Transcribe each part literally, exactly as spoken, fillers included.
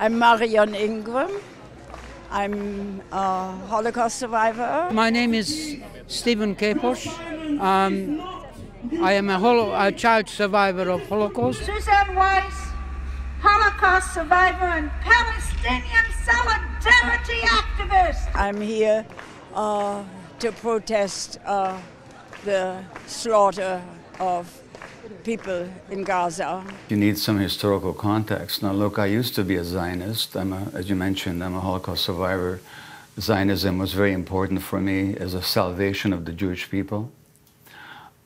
I'm Marion Ingram. I'm a Holocaust survivor. My name is Stephen Kaposch. Um, I am a, holo a child survivor of Holocaust. Suzanne Weiss, Holocaust survivor and Palestinian solidarity activist. I'm here uh, to protest uh, the slaughter of people in Gaza. You need some historical context. Now look, I used to be a Zionist. I'm a, as you mentioned, I'm a Holocaust survivor. Zionism was very important for me as a salvation of the Jewish people,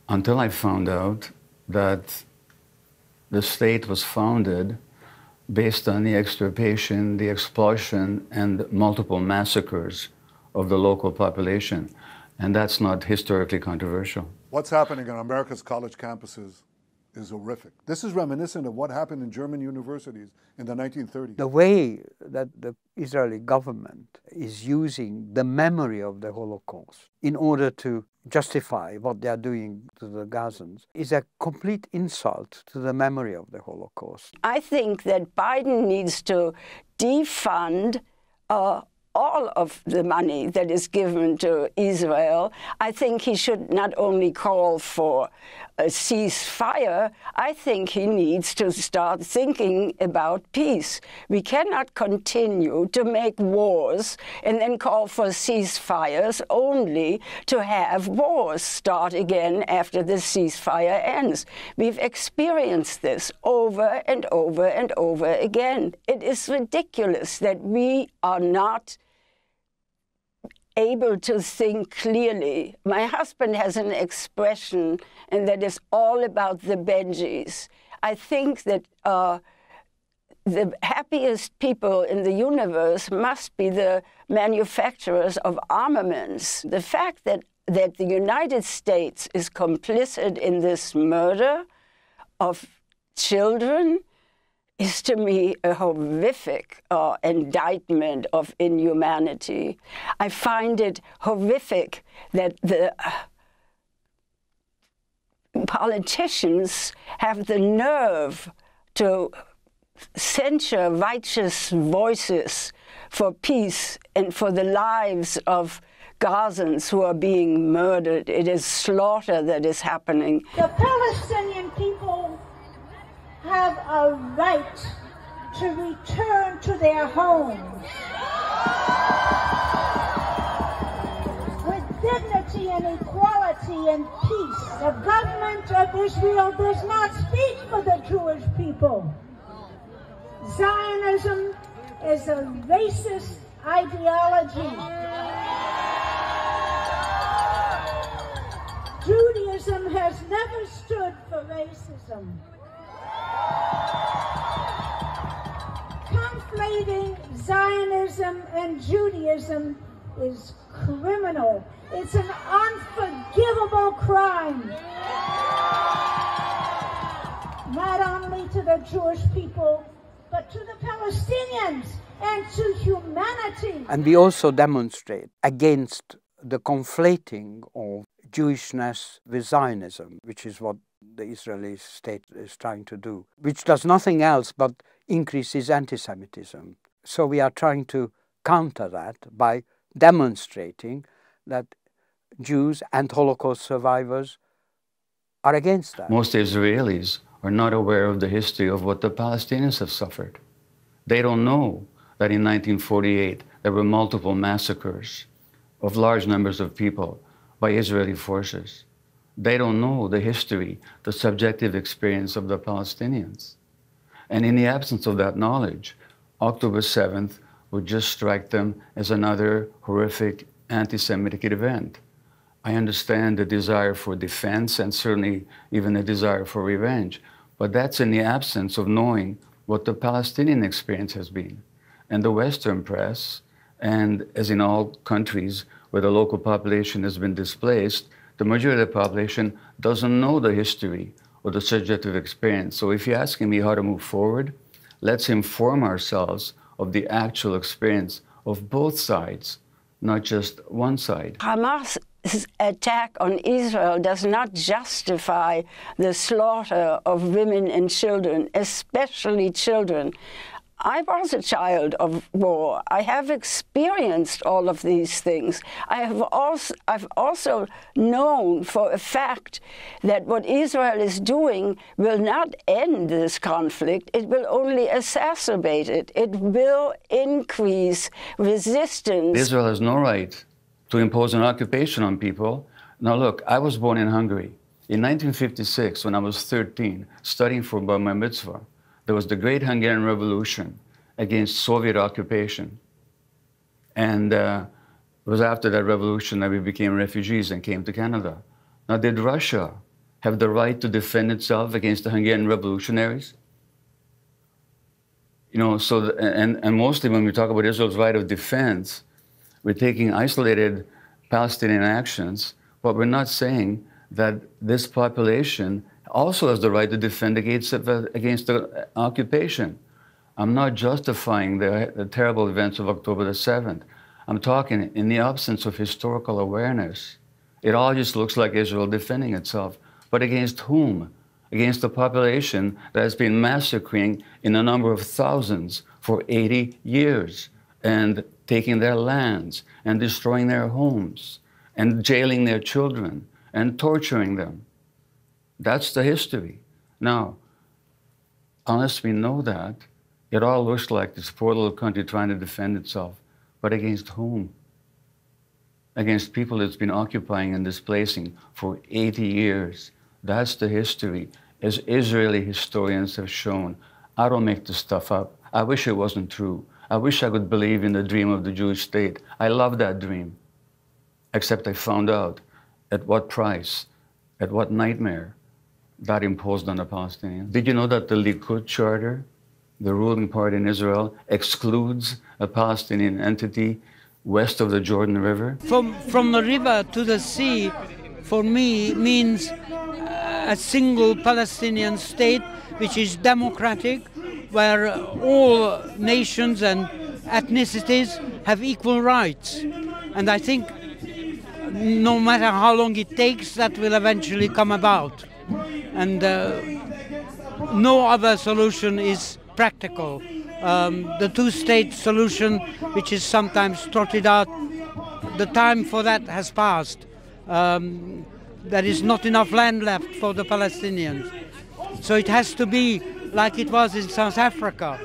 until I found out that the state was founded based on the extirpation, the expulsion, and multiple massacres of the local population. And that's not historically controversial. What's happening on America's college campuses is horrific. This is reminiscent of what happened in German universities in the nineteen thirties. The way that the Israeli government is using the memory of the Holocaust in order to justify what they are doing to the Gazans is a complete insult to the memory of the Holocaust. I think that Biden needs to defund uh, all of the money that is given to Israel. I think he should not only call for a ceasefire, I think he needs to start thinking about peace. We cannot continue to make wars and then call for ceasefires only to have wars start again after the ceasefire ends. We've experienced this over and over and over again. It is ridiculous that we are not able to think clearly. My husband has an expression, and that is all about the Benjis. I think that uh, the happiest people in the universe must be the manufacturers of armaments. The fact that, that the United States is complicit in this murder of children is to me a horrific uh, indictment of inhumanity. I find it horrific that the uh, politicians have the nerve to censure righteous voices for peace and for the lives of Gazans who are being murdered. It is slaughter that is happening. The Palestinian people have a right to return to their homes with dignity and equality and peace. The government of Israel does not speak for the Jewish people. Zionism is a racist ideology. Judaism has never stood for racism. Conflating Zionism and Judaism is criminal. It's an unforgivable crime, not only to the Jewish people, but to the Palestinians and to humanity. And we also demonstrate against the conflating of Jewishness with Zionism, which is what the Israeli state is trying to do, which does nothing else but increases anti-Semitism. So we are trying to counter that by demonstrating that Jews and Holocaust survivors are against that. Most Israelis are not aware of the history of what the Palestinians have suffered. They don't know that in nineteen forty-eight there were multiple massacres of large numbers of people by Israeli forces. They don't know the history, the subjective experience of the Palestinians. And in the absence of that knowledge, October seventh would just strike them as another horrific anti-Semitic event. I understand the desire for defense and certainly even the desire for revenge, but that's in the absence of knowing what the Palestinian experience has been. And the Western press, and as in all countries where the local population has been displaced, the majority of the population doesn't know the history or the subjective experience. So if you're asking me how to move forward, let's inform ourselves of the actual experience of both sides, not just one side. Hamas's attack on Israel does not justify the slaughter of women and children, especially children. I was a child of war. I have experienced all of these things. I have also, I've also known for a fact that what Israel is doing will not end this conflict. It will only exacerbate it. It will increase resistance. Israel has no right to impose an occupation on people. Now look, I was born in Hungary. In nineteen fifty-six, when I was thirteen, studying for Bar Mitzvah, there was the Great Hungarian Revolution against Soviet occupation. And uh, it was after that revolution that we became refugees and came to Canada. Now, did Russia have the right to defend itself against the Hungarian revolutionaries? You know, so, the, and, and mostly when we talk about Israel's right of defense, we're taking isolated Palestinian actions, but we're not saying that this population also has the right to defend against, against the occupation. I'm not justifying the, the terrible events of October the seventh. I'm talking in the absence of historical awareness. It all just looks like Israel defending itself. But against whom? Against a population that has been massacring in the number of thousands for eighty years, and taking their lands, and destroying their homes, and jailing their children, and torturing them. That's the history. Now, unless we know that, it all looks like this poor little country trying to defend itself. But against whom? Against people that's been occupying and displacing for eighty years. That's the history, as Israeli historians have shown. I don't make this stuff up. I wish it wasn't true. I wish I could believe in the dream of the Jewish state. I love that dream. Except I found out at what price, at what nightmare that imposed on the Palestinians. Did you know that the Likud Charter, the ruling party in Israel, excludes a Palestinian entity west of the Jordan River? From, from the river to the sea, for me, means a single Palestinian state which is democratic, where all nations and ethnicities have equal rights. And I think no matter how long it takes, that will eventually come about. And uh, no other solution is practical. Um, the two-state solution, which is sometimes trotted out, the time for that has passed. Um, there is not enough land left for the Palestinians. So it has to be, like it was in South Africa,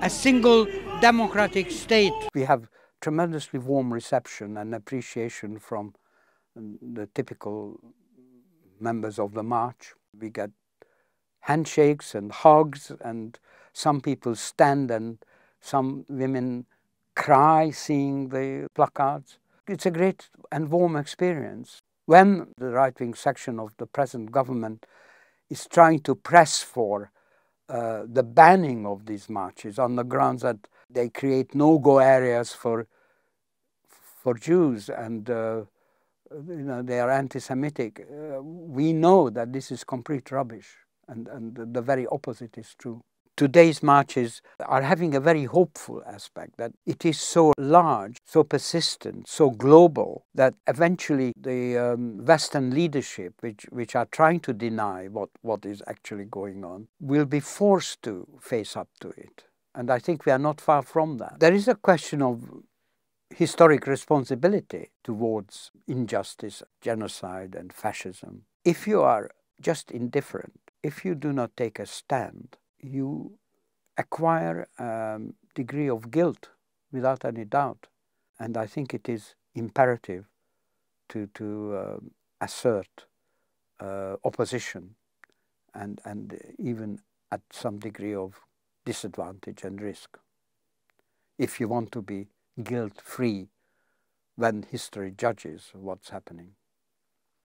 a single democratic state. We have tremendously warm reception and appreciation from the typical members of the march. We get handshakes and hugs, and some people stand and some women cry seeing the placards. It's a great and warm experience. When the right-wing section of the present government is trying to press for uh, the banning of these marches on the grounds that they create no-go areas for for Jews, and uh, you know, they are anti-Semitic. Uh, we know that this is complete rubbish, and, and the very opposite is true. Today's marches are having a very hopeful aspect, that it is so large, so persistent, so global, that eventually the um, Western leadership, which, which are trying to deny what, what is actually going on, will be forced to face up to it. And I think we are not far from that. There is a question of historic responsibility towards injustice, genocide and fascism. If you are just indifferent, if you do not take a stand, you acquire a degree of guilt without any doubt. And I think it is imperative to, to uh, assert uh, opposition and, and even at some degree of disadvantage and risk, if you want to be guilt-free when history judges what's happening.